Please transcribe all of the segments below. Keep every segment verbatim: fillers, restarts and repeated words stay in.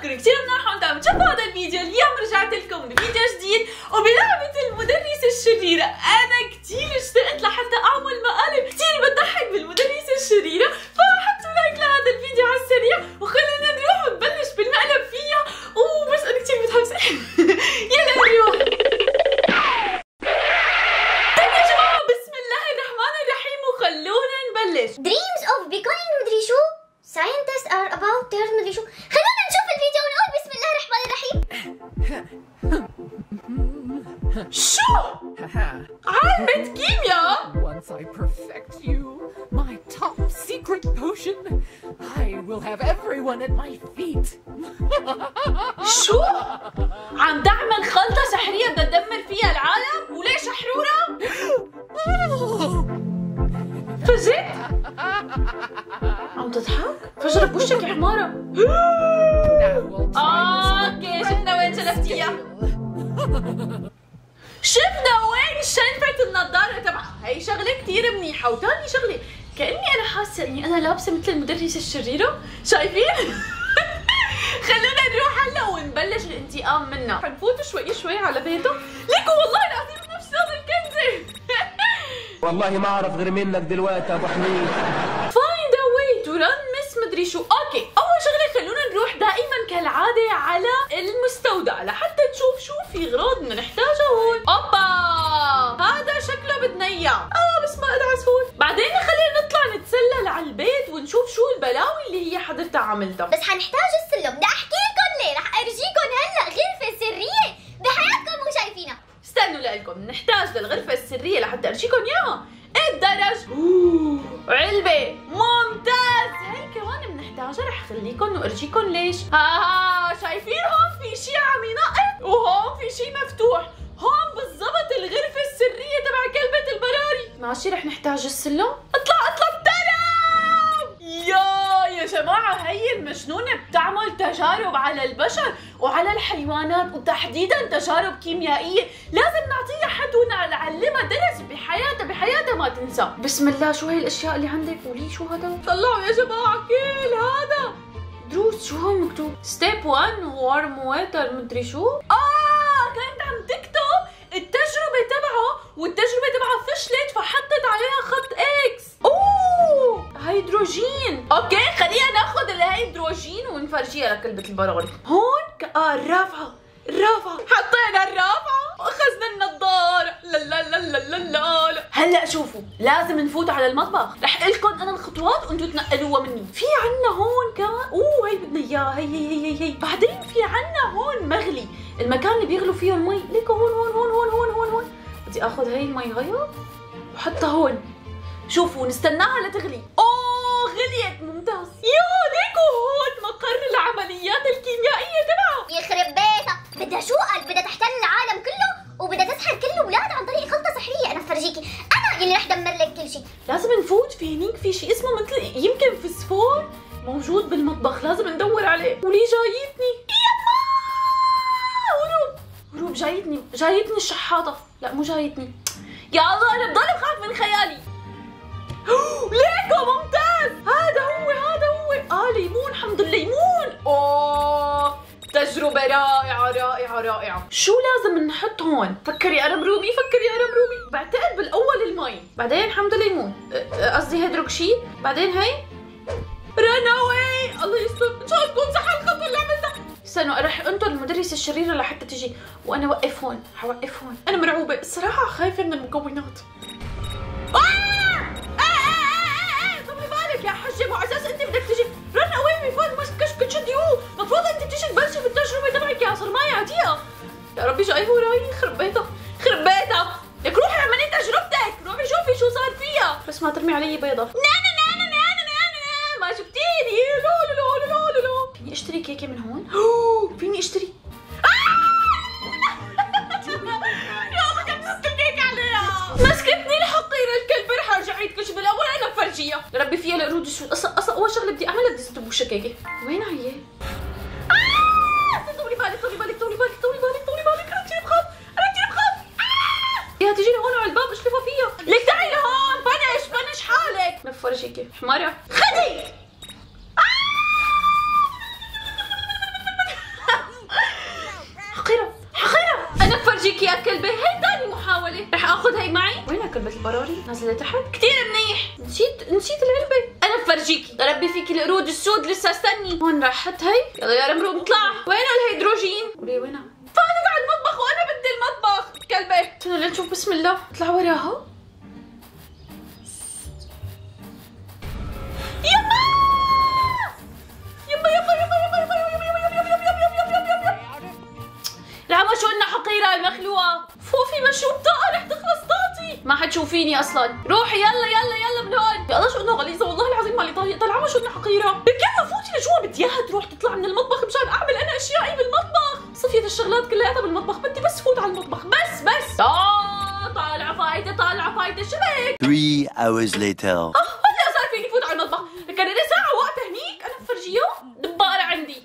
نشكركم كثير منورحة وانتم عم تشوفوا هذا الفيديو. اليوم رجعت لكم بفيديو جديد وبلعبة المدرسة الشريرة. أنا كثير اشتقت لحتى أعمل مقالب كثير بتضحك بالمدرسة الشريرة، فحطوا لايك لهذا الفيديو على السريع وخلينا نروح نبلش بالمقلب فيها. أوه بس أنا كثير متحمسة. يلا نروح. طيب يا جماعة، بسم الله الرحمن الرحيم وخلونا نبلش. Dreams of becoming مدري شو scientists are about their مدري شو. خلونا نشوف الفيديو ونقول بسم الله الرحمن الرحيم. شو؟ علبة كيمياء. Once I perfect you, my top secret potion, I will have everyone at my feet. شو؟ عم تعمل خلطة سحرية بدها تدمر فيها العالم؟ وليش حرورة؟ فزت؟ عم تضحك؟ فجرة بوشك يا حمارة. اوكي شفنا وين شلفتيها. شفنا وين شنفت النضارة تبعها. هي شغلة كثير منيحة. وثاني شغلة، كأني أنا حاسة إني أنا لابسة مثل المدرسة الشريرة، شايفين؟ خلونا نروح هلا ونبلش الانتقام منها. حنفوت شوي شوي على بيته، ليكو والله العظيم نفس هذا الكنزة. والله ما أعرف غير منك دلوقتي أبو حميد. Find a way to run miss مدري شو. أوكي، أول شغلة خلونا نروح دائما كالعادة على المستودع لحتى نشوف شو في أغراض بدنا نحتاجها هون. أوبا، هذا شكله بدنا إياه. آه بس ما أدعس هون. بعدين خلينا نطلع نتسلل على البيت ونشوف شو البلاوي اللي هي حضرتها عملتها. بس حنحتاج السلم، بدي أحكي لكم ليه، رح أرجيكم هلا غرفة سرية بحياتكم مو شايفينها. استنوا لكم، نحتاج للغرفة السرية لحتى أرجيكم إياها. الدرج، اوه علبة، ممتاز. هي كمان بنحتاجها، رح خليكم وأرجيكم ليش. ها ها شايفين هون في شيء عم ينقط وهون في شيء مفتوح. هون بالضبط الغرفة السرية تبع كلبة البراري. ماشي، رح نحتاج السلم. اطلع اطلع التراب. يا يا جماعة، هي المجنونة بتعمل تجارب على البشر وعلى الحيوانات، وتحديدا تجارب كيميائية. لازم نعطيها حد ونعلمها درس بحياتها، بحياتها ما تنسى. بسم الله، شو هي الأشياء اللي عندك؟ قولي شو هذا؟ طلعوا يا جماعة كل هذا دروس. شو هون مكتوب؟ ستيب واحد وارم واتر مدري شو؟ آه كانت عم تكتب التجربة تبعه والتجربة تبعه فشلت فحطت عليها خط إكس. أوه هيدروجين. أوكي خلينا ناخذ الهيدروجين ونفرجيها لكلبة البراري. هون آه الرافعة، الرافعة حطينا الرافعة وأخذنا النضارة. لا لا لا لا لا لا. هلا شوفوا، لازم نفوت على المطبخ. رح قلكم أنا الخطوات وأنتوا تنقلوها مني. في عنا هون كمان، أوه هي بدنا إياها، هي هي هي هي. بعدين في عنا هون مغلي، المكان اللي بيغلوا فيه المي. ليكوا هون هون هون هون هون هون هون. بدي آخذ هي المي غير وحطها هون. شوفوا نستناها لتغلي. أوه غليت، ممتاز. يا ليكوا هون مقر العمليات الكيميائية تبعها. يخرب بيتها، بدها شو قال؟ بدها تحتل العالم كله وبدها تسحر كل الأولاد عن طريق خلطة سحرية. أنا فرجيكي، أنا يلي رح دمر لك كل شيء. لازم نفوت في هنيك، في شيء اسمه مثل يمكن فسفور موجود بالمطبخ، لازم ندور عليه. ولي جايتني يما هروب هروب. جايتني جايتني الشحاطة. لا مو جايتني. يا الله أنا بضل بخاف من خيالي. ليكو ممتاز، هذا هو هذا هو. اه ليمون، حمض الليمون. اوه تجربة رائعة رائعة رائعة. شو لازم نحط هون؟ فكري قرم رومي، فكري قرم رومي. بعتقد بالاول المي، بعدين حمض الليمون، قصدي هيدروكشي، بعدين هي رناوي. الله يستر، ان شاء الله تكون صح الخطوة اللي عملتها. استنوا رح انطر المدرسة الشريرة لحتى تجي، وانا وقف هون، حوقف هون. انا مرعوبة الصراحة، خايفة من المكونات. يا حجة مو اساس انت بدك تجي رن اوي فوق المسكشك تشدي. اوه المفروض انت تجي تبلشي بالتجربة تبعك يا صرماية عتيقة. يا ربي جايبه وراي. يخرب بيتها يخرب بيتها. لك روحي اعملي تجربتك، روحي شوفي شو صار فيها، بس ما ترمي علي بيضة. نانا نانا نانا نانا ما شفتيني. لو لو لو لو لو. فيني اشتري كيكة من هون؟ اوه فيني اشتري. ربي فيها القرود. شو القصة؟ قصة أول شغلة بدي أعملها بدي أزت بوشها كيكة. وين هي؟ آه طولي بالك طولي بالك طولي بالك طولي بالك طولي بالك. أنا كثير بخاف، أنا كثير بخاف. آه يا تجيني هون على الباب اشلفها فيها. لك تعي لهون، بنش بنش حالك. ما بفرجيكي حمارة. خدي. آه براري نازله تحت كتير منيح. نسيت نسيت العلبه. انا بفرجيكي ربي فيكي القرود السود لسه استني. هون راحت هي. يلا يا رمرو اطلع. وينه الهيدروجين؟ قولي وينها؟ فاضت على المطبخ وانا بدي المطبخ كلبه. استنى لنشوف. بسم الله. اطلع وراها. يما يما يما يما يما يما يما يما يما يما يما يما يما يما. العمى شو لنا حقيره المخلوقه. فوفي مشروب طاقه رح تخلص طاقتي. ما حتشوفيني اصلا. روحي يلا يلا يلا من هون. يا الله شو انه غليظه والله العظيم مالي طايقه. العمى شو لنا حقيره. لك يلا فوتي لجوا بدي اياها تروح تطلع من المطبخ مشان اعمل انا اشيائي بالمطبخ. صفيت الشغلات كلياتها بالمطبخ بدي بس فوت على المطبخ بس بس. اه طالعه فايته طالعه فايته شو بك؟ three hours later.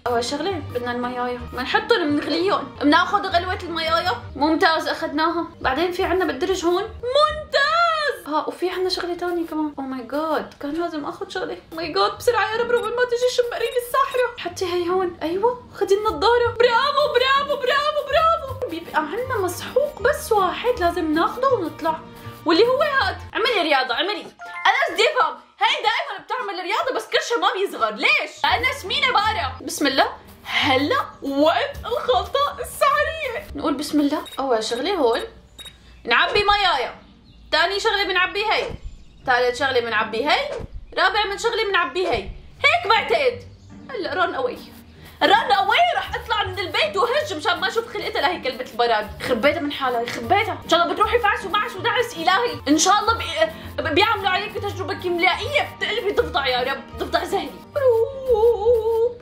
أول شغلة بدنا المياية بنحطهم بنغليهم بناخذ غلوة المياية. ممتاز أخذناها. بعدين في عنا بالدرج هون ممتاز. ها وفي عنا شغلة تانية كمان. أو ماي جاد كان لازم آخذ شغلة. ماي جاد بسرعة يا ربرو ما تجي شمقرين الساحرة. حطي هي هون. أيوه خدي النضارة. برافو برافو برافو برافو. بيبقى عنا مسحوق بس واحد لازم ناخده ونطلع واللي هو هاد. اعملي رياضة اعملي. أنا بدي أفهم هي دائما بتعمل رياضة بس كرشها ما بيصغر ليش؟ لأنها سمينة بارة. بسم الله. هلا وقت الخلطة السحرية. نقول بسم الله. أول شغلة هون نعبي ميايا. ثاني شغلة بنعبي هي. ثالث شغلة بنعبي هي. رابع من شغلة بنعبي هي. هيك بعتقد. هلا ران أواي ران أواي رح أطلع من البيت وهج مشان ما أشوف خلقتها لهي كلبة البراد. خبيتها من حالها خبيتها. إن شاء الله بتروحي فعس ومعس ودعس إلهي. إن شاء الله بي... بيعملوا عليك تجربة كيميائية بتقلبي ضفدع يا رب ضفدع زهري.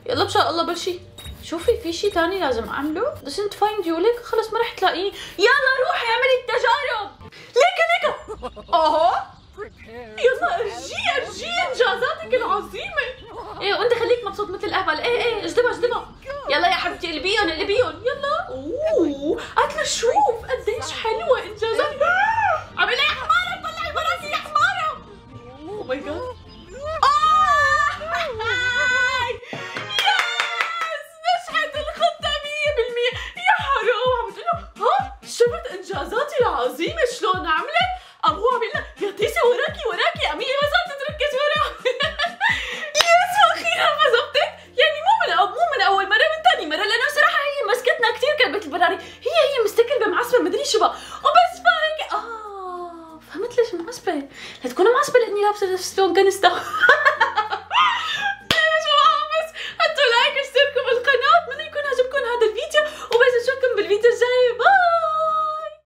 يلا ان شاء الله بلشي. شوفي في شيء ثاني لازم اعمله. doesn't find you لك خلص ما رح تلاقيه. يلا روحي اعملي التجارب. ليكا ليكا اهو. يلا ارجي ارجي انجازاتك العظيمة. ايه وانت خليك مبسوط مثل الاهبل. ايه ايه اجذبها اجذبها. يلا يا حبيبتي قلبيهم قلبيهم. يلا اوه قتلة شوف قديش حلوة انجازاتك. عملي يا حمارة طلعي براسي يا حمارة. اوه ماي جاد. عظيمة شلون عملت؟ أبوها عملها يا تيسي وراكي وراكي أمي ما صارت تركز وراها. يس وأخيرا ما زبطت. يعني مو من أو مو من أول مرة من ثاني مرة لأنه صراحة هي مسكتنا كثير كلبة البراري. هي هي مستكلبة معصبة مدري شو بقى وبس فهيك. آه فهمت ليش معصبة؟ لتكون معصبة لأني لابسة نفس لون غنستا.